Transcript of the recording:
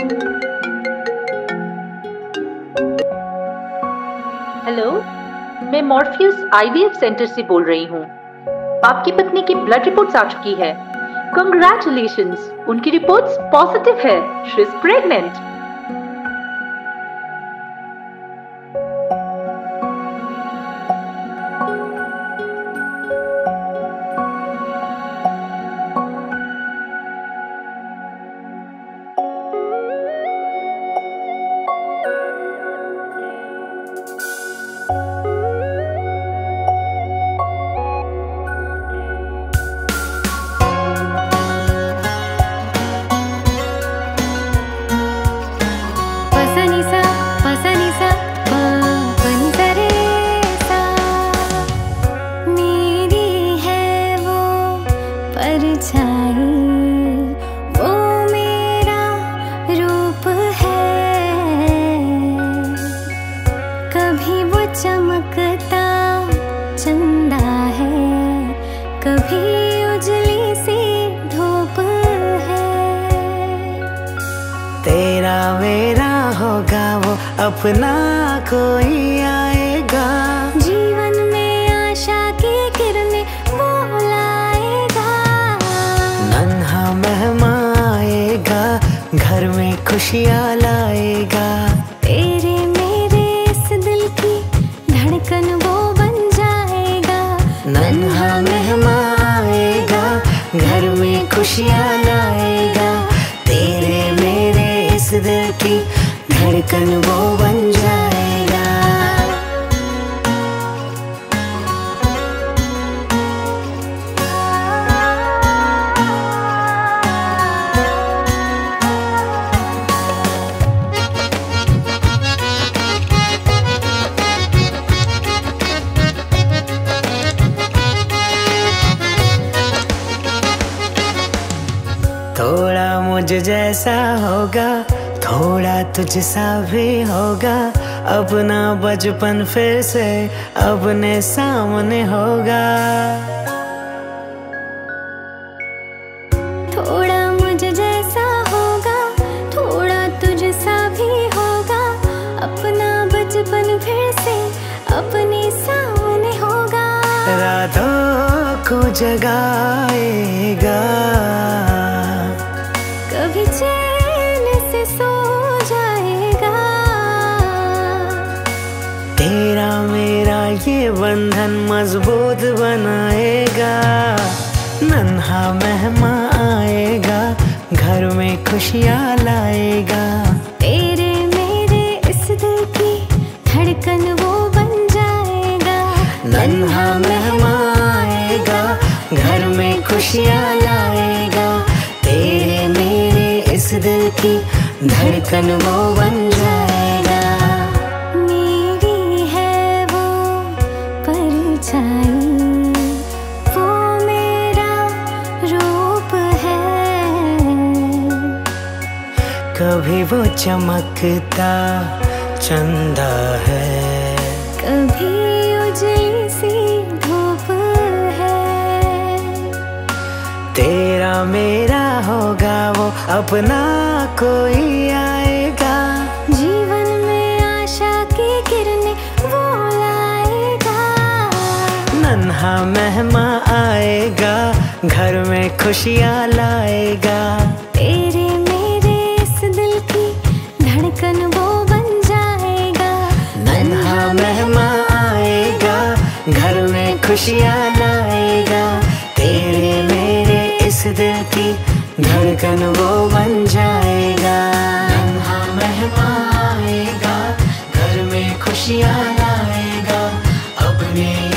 Hello, मैं Morpheus IVF centre से बोल रही हूँ। आपकी पत्नी की ब्लड रिपोर्ट्स आ चुकी है। कंग्रेचुलेशंस, उनकी रिपोर्ट्स पॉजिटिव है। She is pregnant. अपना कोई आएगा, जीवन में आशा की किरणें वो लाएगा। नन्हा मेहमां आएगा, घर में खुशियाँ लाएगा। तेरे मेरे इस दिल की धड़कन वो बन जाएगा। नन्हा मेहमां आएगा, घर में खुशियाँ लाएगा। तेरे मेरे इस दिल की धड़कन वो बन जाएगा। थोड़ा मुझ जैसा होगा, थोड़ा तुझसा भी होगा। अपना बचपन फिर से अपने सामने होगा। थोड़ा मुझ जैसा होगा, थोड़ा तुझसा भी होगा। अपना बचपन फिर से अपने सामने होगा। रातों को जगाएगा, कभी ये बंधन मजबूत बनाएगा। नन्हा मेहमां आएगा, घर में खुशियाँ लाएगा। तेरे मेरे इस दिल की धड़कन वो बन जाएगा। नन्हा मेहमां आएगा, घर में खुशियाँ लाएगा। तेरे मेरे इस दिल की धड़कन वो बन जाएगा। वो मेरा रूप है, कभी वो चमकता चंदा है, कभी उजली सी धूप है। तेरा मेरा होगा वो, अपना कोई आएगा। जीवन में आशा की किरणें वो नन्हा मेहमां आएगा, घर में खुशियाँ लाएगा। तेरे मेरे इस दिल की धड़कन वो बन जाएगा। नन्हा मेहमां आएगा, घर में खुशियाँ लाएगा। तेरे मेरे इस दिल की धड़कन वो बन जाएगा। नन्हा मेहमां आएगा, घर में खुशियाँ लाएगा। अपने